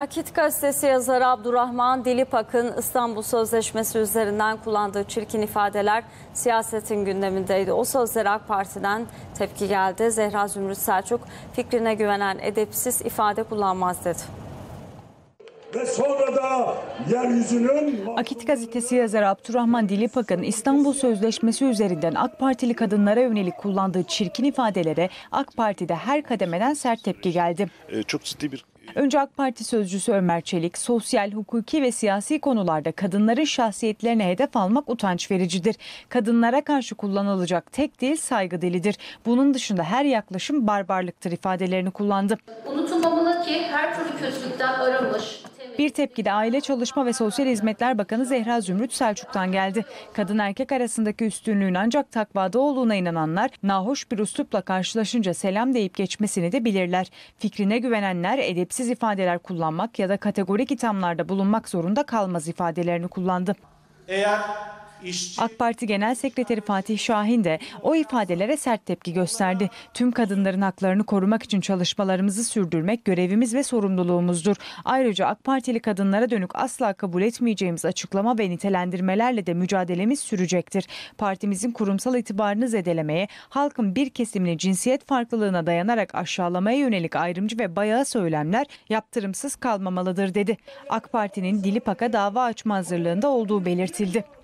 Akit gazetesi yazarı Abdurrahman Dilipak'ın İstanbul Sözleşmesi üzerinden kullandığı çirkin ifadeler siyasetin gündemindeydi. O sözlere AK Parti'den tepki geldi. Zehra Zümrüt Selçuk fikrine güvenen edepsiz ifade kullanmaz dedi. Ve sonra da yeryüzünün... Akit gazetesi yazarı Abdurrahman Dilipak'ın İstanbul Sözleşmesi üzerinden AK Partili kadınlara yönelik kullandığı çirkin ifadelere AK Parti'de her kademeden sert tepki geldi. Çok ciddi bir... Önce AK Parti sözcüsü Ömer Çelik, sosyal, hukuki ve siyasi konularda kadınların şahsiyetlerine hedef almak utanç vericidir. Kadınlara karşı kullanılacak tek dil saygı dilidir. Bunun dışında her yaklaşım barbarlıktır ifadelerini kullandı. Unutulmamalı ki her türlü kötülükten arınmış. Bir tepki de Aile Çalışma ve Sosyal Hizmetler Bakanı Zehra Zümrüt Selçuk'tan geldi. Kadın erkek arasındaki üstünlüğün ancak takvada olduğuna inananlar, nahoş bir üslupla karşılaşınca selam deyip geçmesini de bilirler. Fikrine güvenenler edepsiz ifadeler kullanmak ya da kategorik ithamlarda bulunmak zorunda kalmaz ifadelerini kullandı. Eğer... AK Parti Genel Sekreteri Fatih Şahin de o ifadelere sert tepki gösterdi. Tüm kadınların haklarını korumak için çalışmalarımızı sürdürmek görevimiz ve sorumluluğumuzdur. Ayrıca AK Partili kadınlara dönük asla kabul etmeyeceğimiz açıklama ve nitelendirmelerle de mücadelemiz sürecektir. Partimizin kurumsal itibarını zedelemeye, halkın bir kesimini cinsiyet farklılığına dayanarak aşağılamaya yönelik ayrımcı ve bayağı söylemler yaptırımsız kalmamalıdır dedi. AK Parti'nin Dilipak'a dava açma hazırlığında olduğu belirtildi.